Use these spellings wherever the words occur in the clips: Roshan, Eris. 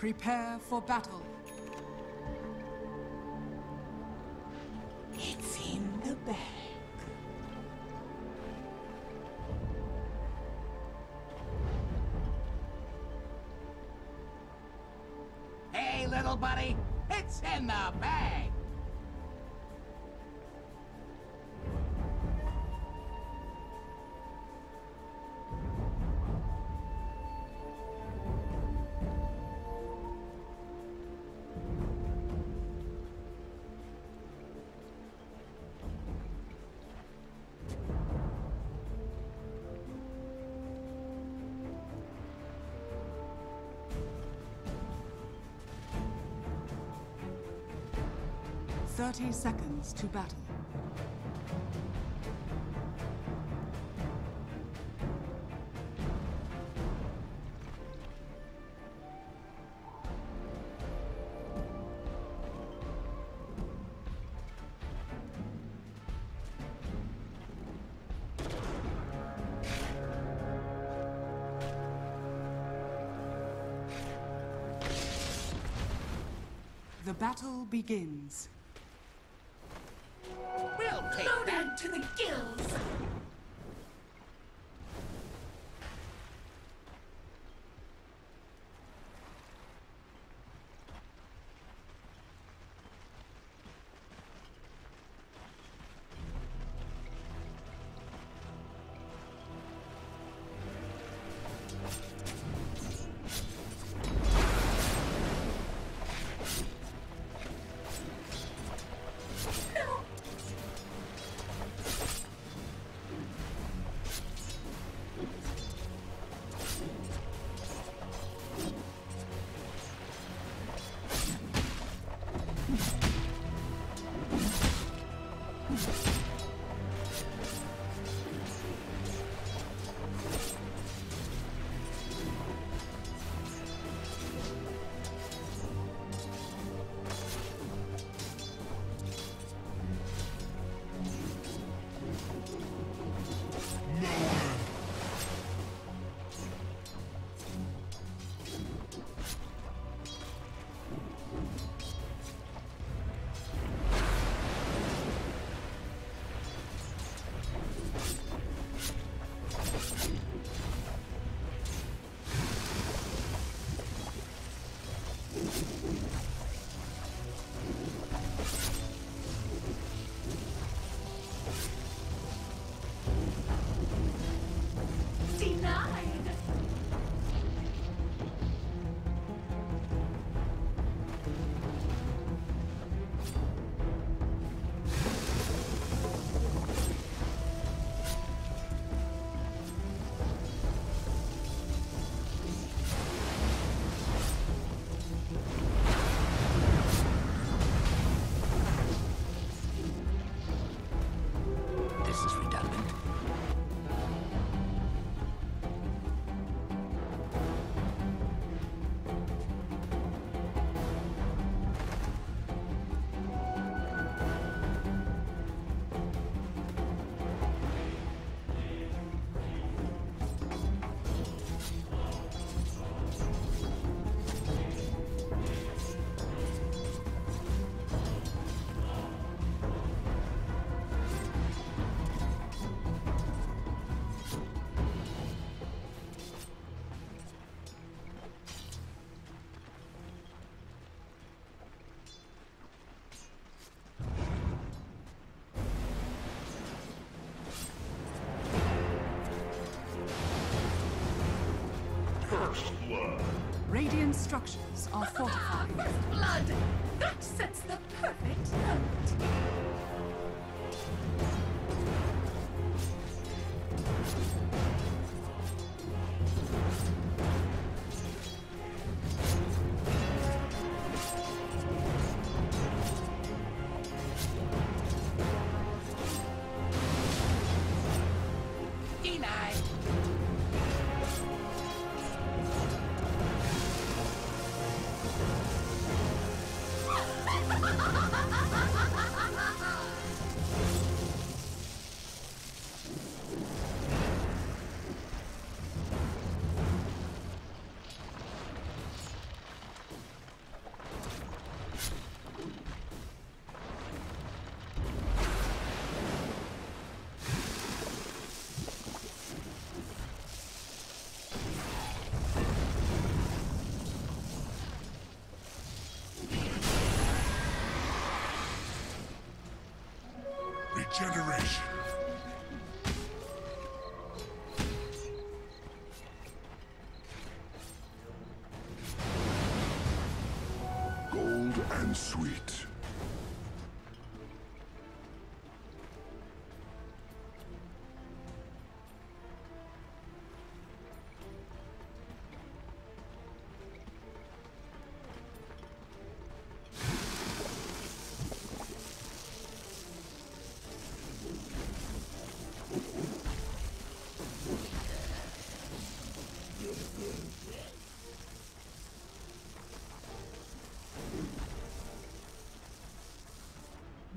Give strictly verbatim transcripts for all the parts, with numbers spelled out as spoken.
Prepare for battle. It's in the bag. Hey, little buddy, it's in the bag. Thirty seconds to battle. The battle begins. Loaded to the gills! Radiant structures are fortified. First blood! That sets the perfect note! and sweet.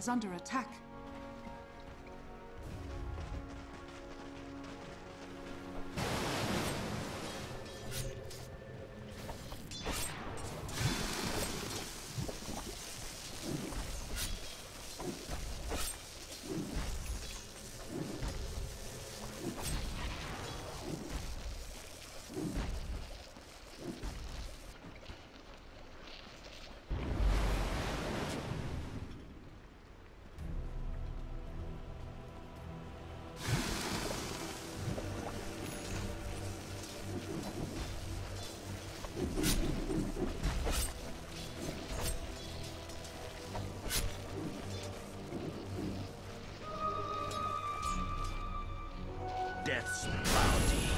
is under attack. Death's bounty.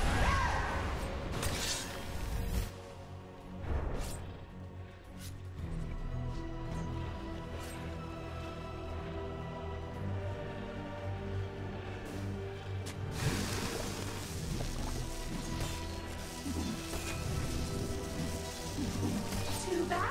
Too bad.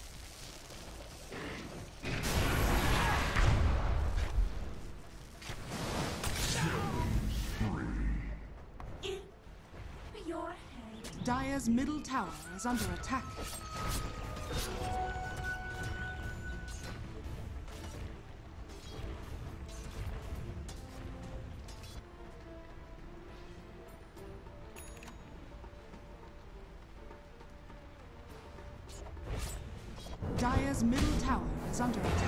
Dire's middle tower is under attack. Dire's middle tower is under attack.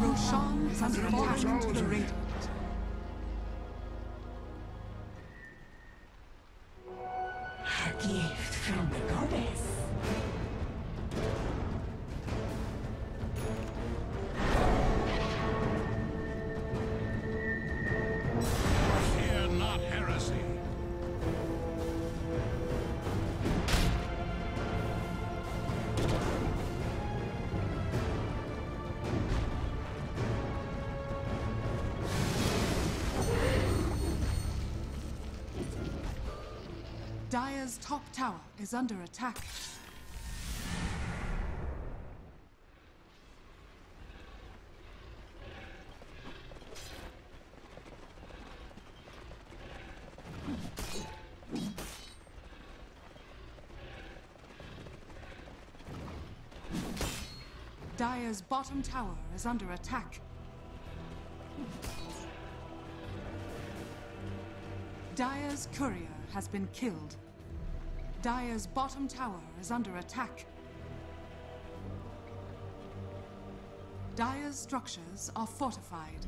Roshan has fallen to the Radiant. A gift from the goddess. Fear not heresy. Dire's top tower is under attack. Dire's bottom tower is under attack. Dire's courier has been killed. Dire's bottom tower is under attack. Dire's structures are fortified.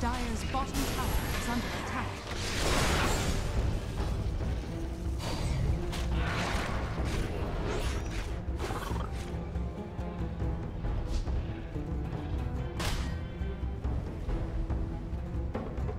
Dire's bottom tower is under attack.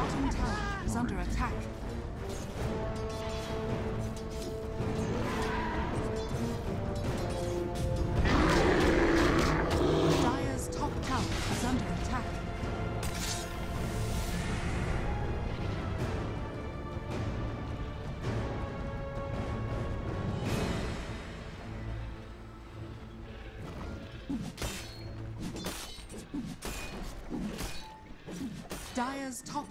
Bottom tower is under attack. Dire's top tower is under attack. Dire's top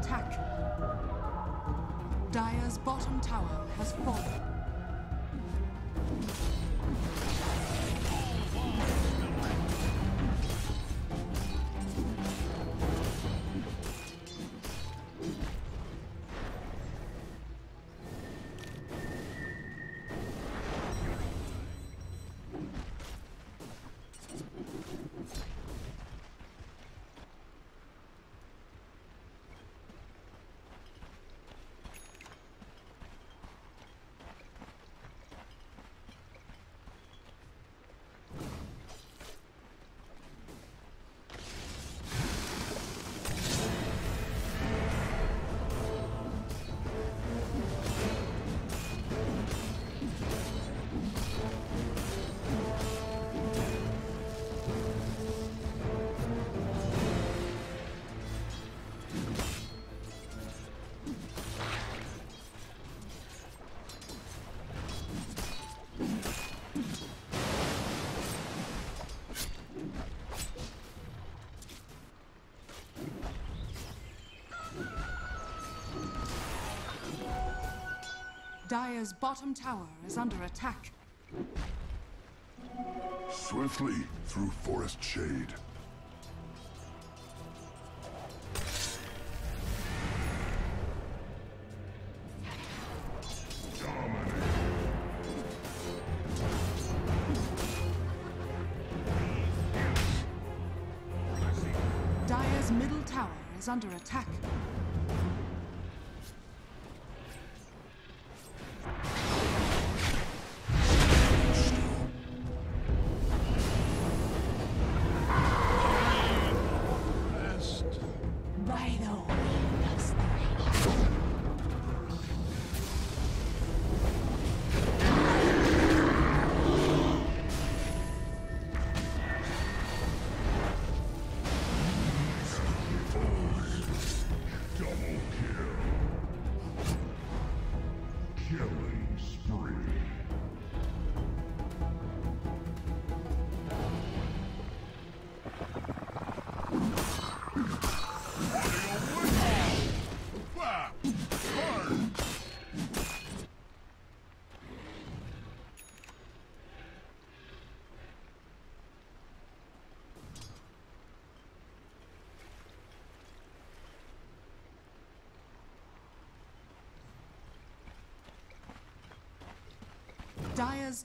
attack. Dire's bottom tower has fallen. Dire's bottom tower is under attack. Swiftly through forest shade. Dominate. Dire's middle tower is under attack. Dire's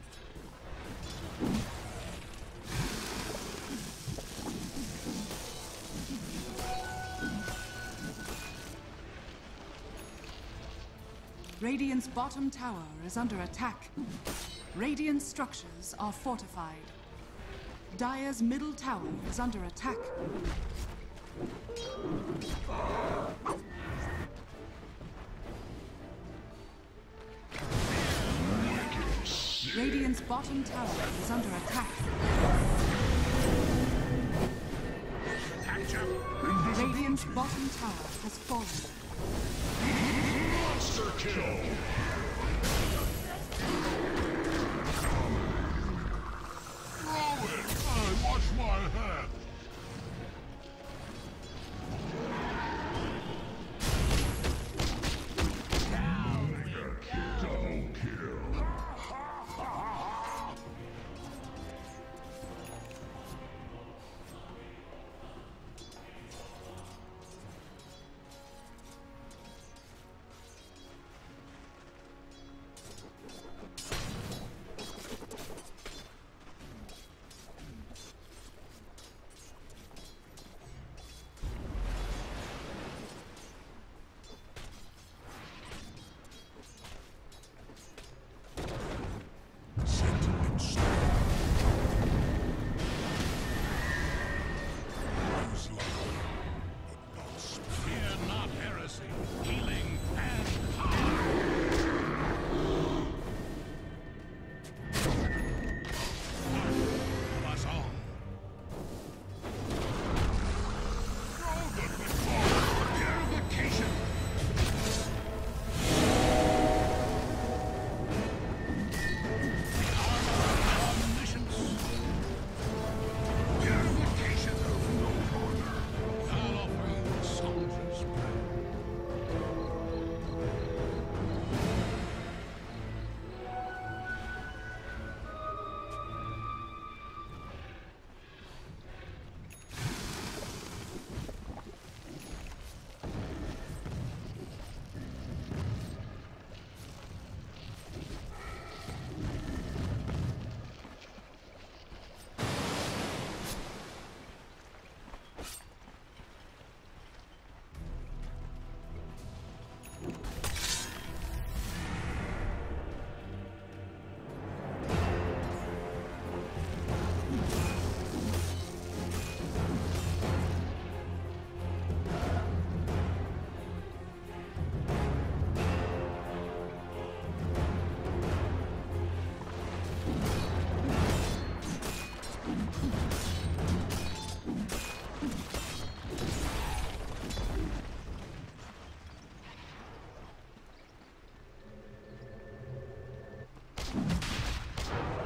Radiant's bottom tower is under attack. Radiant structures are fortified. Dire's middle tower is under attack. Radiant's bottom tower is under attack. Radiant's bottom tower has fallen. Monster kill! Throw it! I watch my head!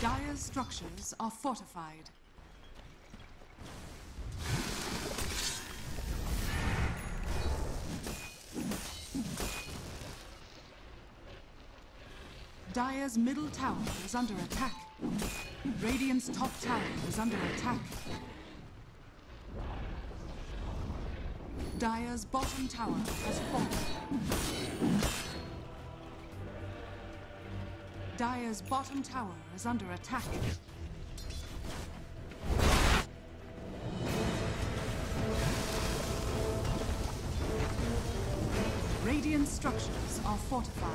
Dire's structures are fortified. Dire's middle tower is under attack. Radiant's top tower is under attack. Dire's bottom tower has fallen. Dire's bottom tower is under attack. Radiant structures are fortified.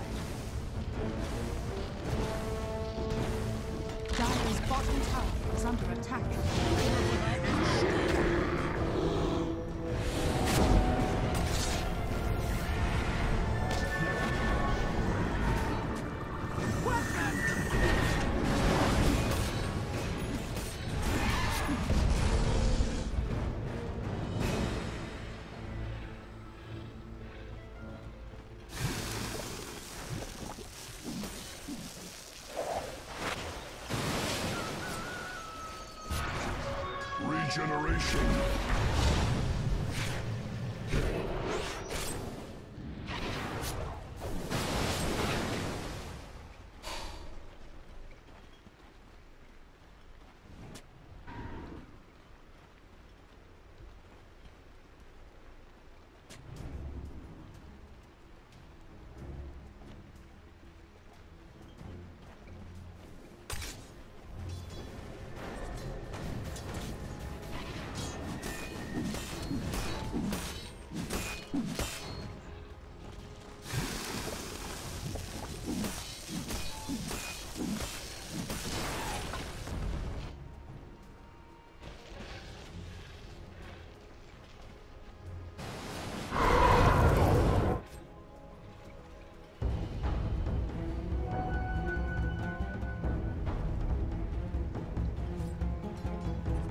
Dire's bottom tower is under attack. Generation.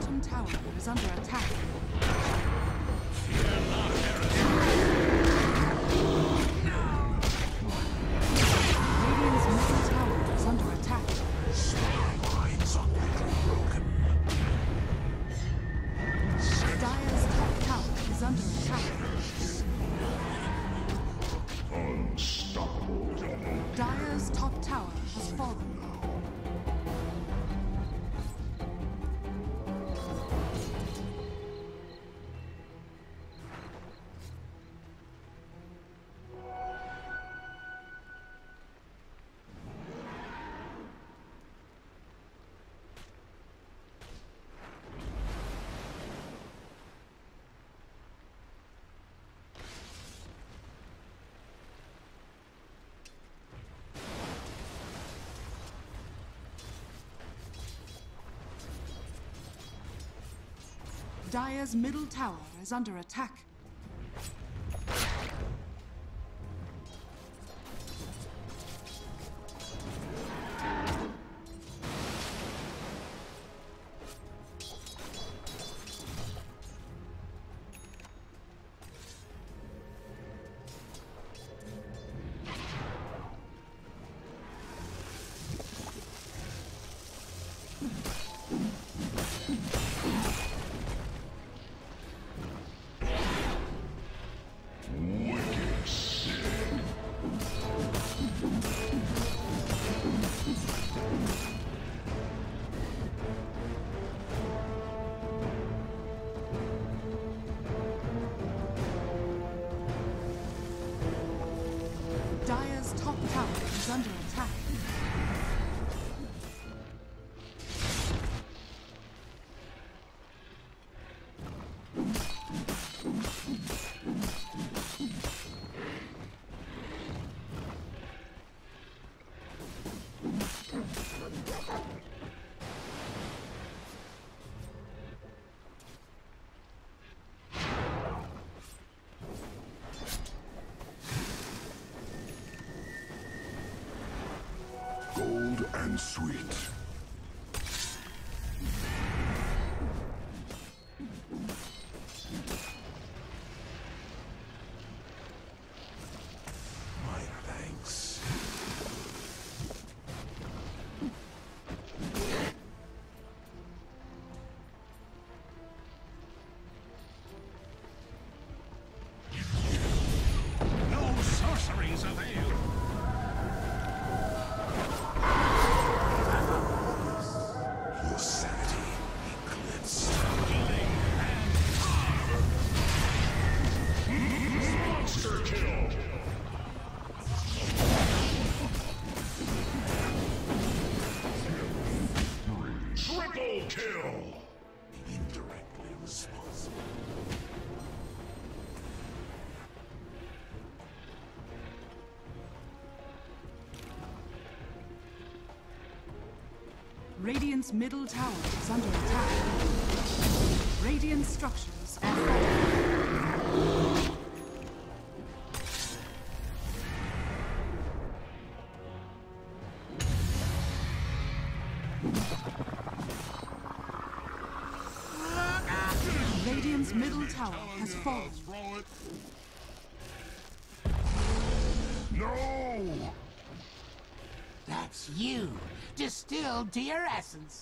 bottom tower is under attack. Fear not, Eris. Radiant's middle tower is under attack. Spire lines are quickly broken. Dire's top tower is under attack. Unstoppable. Dire's top tower has fallen. Dire's middle tower is under attack. Under attack. And sweet. My thanks. No sorceries avail. Radiant's middle tower is under attack. Radiant structures are falling. Radiant's middle tower has fallen. No! That's you, distilled to your essence.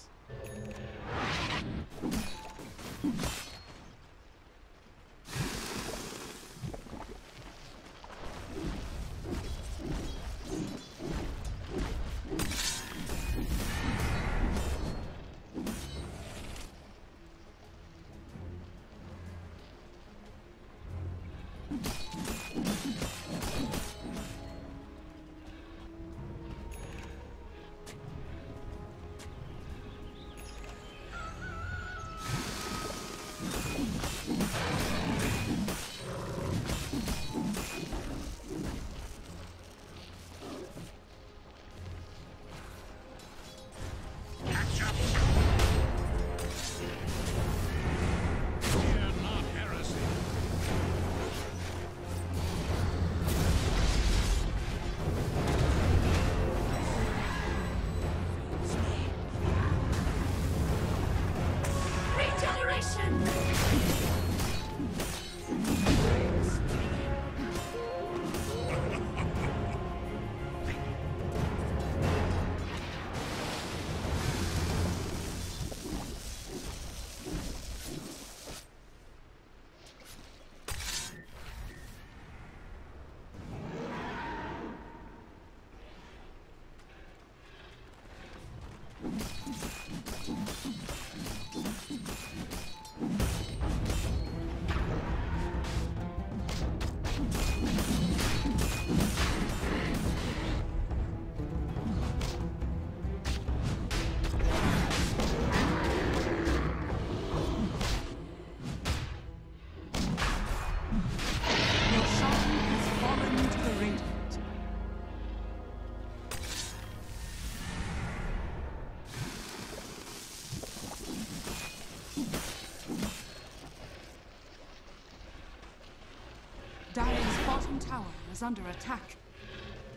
Dire's bottom tower is under attack.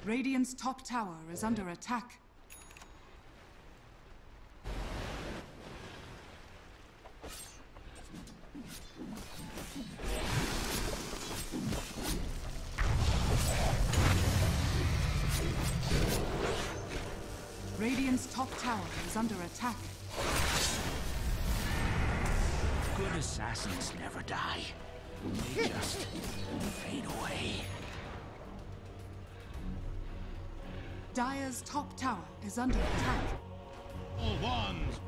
Radiant's top tower is under attack. Radiant's top tower is under attack. Good assassins never die. They just fade away. Dire's top tower is under attack. All ones.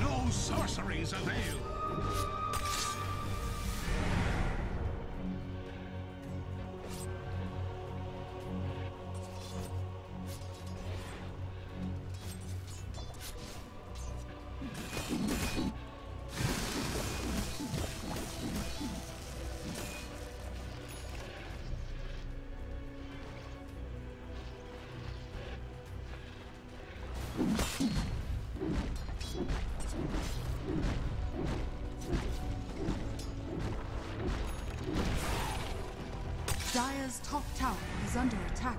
No sorceries avail. Dire's top tower is under attack.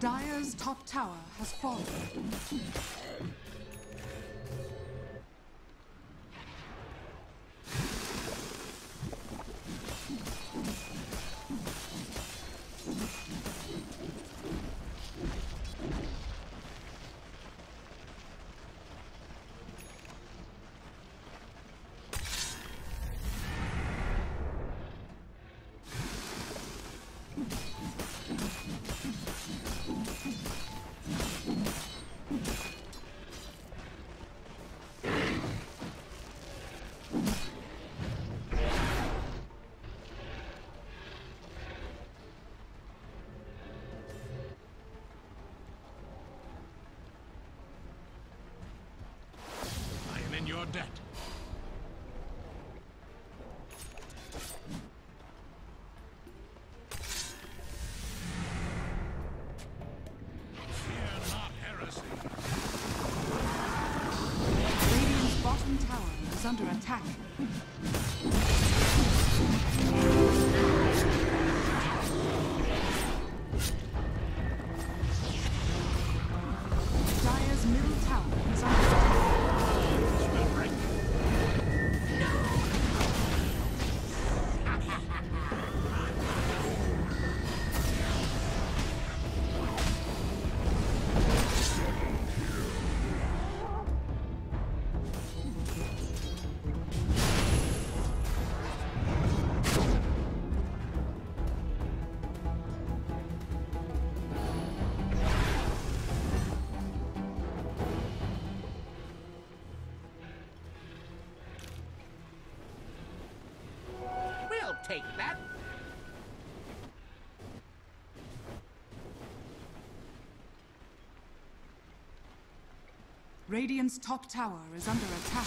Dire's top tower is under attack. Dire's top tower has fallen. Your debt. Fear not heresy. is under attack. Dire's middle tower is under attack. Take that. Radiant's top tower is under attack.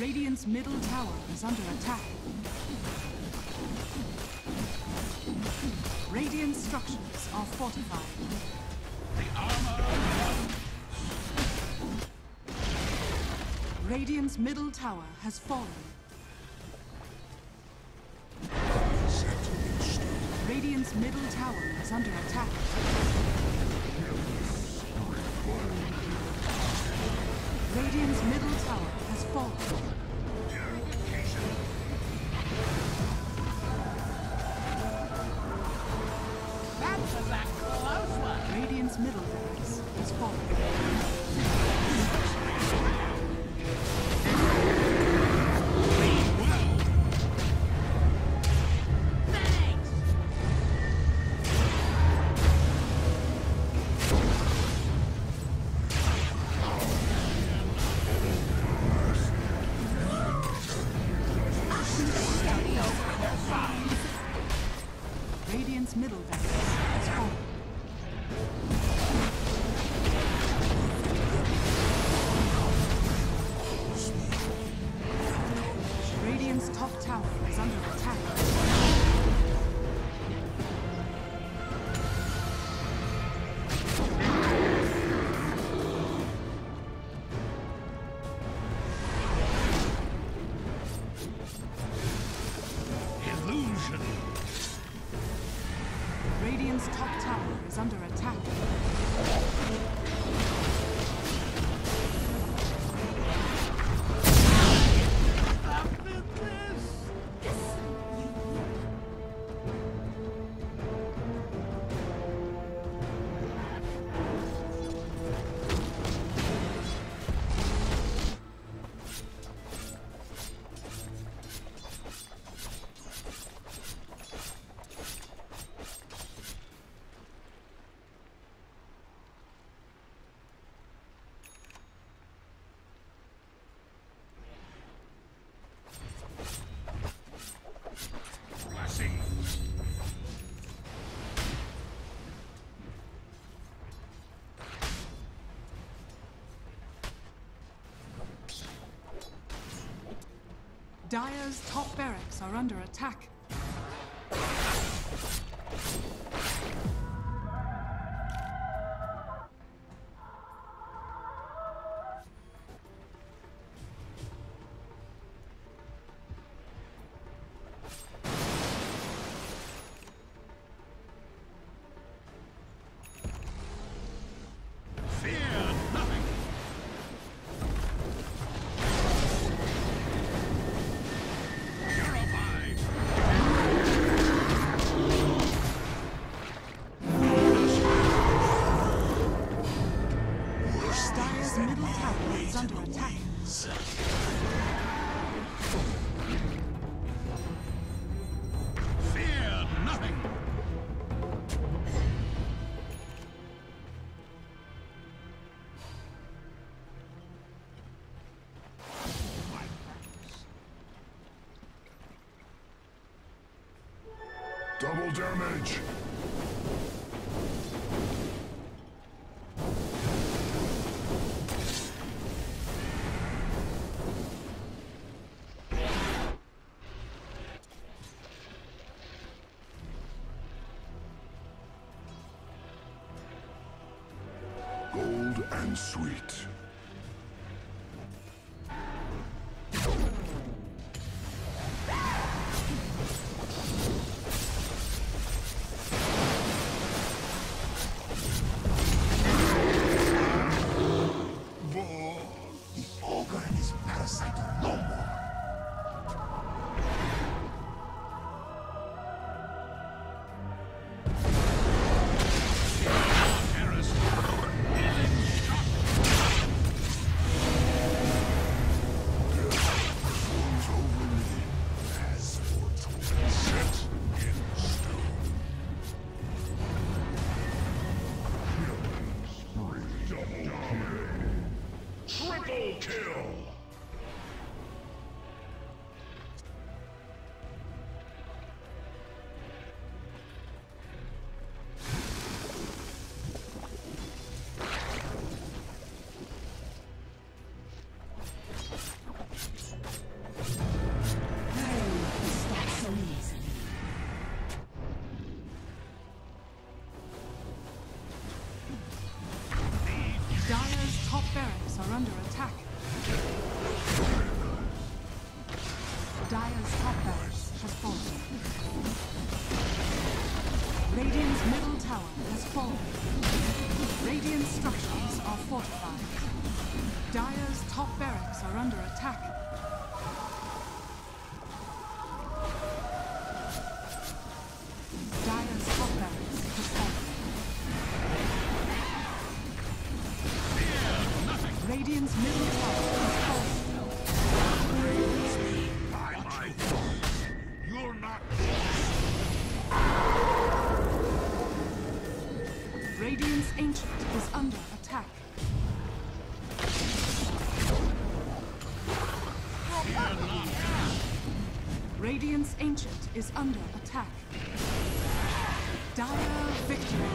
Radiant's middle tower is under attack. Radiant structures are fortified. The armor. Radiant's middle tower has fallen. Radiant's middle tower is under attack. Radiant's middle tower has fallen. Radiant's middle base is falling. Dire's top barracks are under attack. Double damage! and sweet. Radiant's middle tower is falling. You're not. Radiant's ancient is under attack. Radiant's ancient is under attack. Dire victory.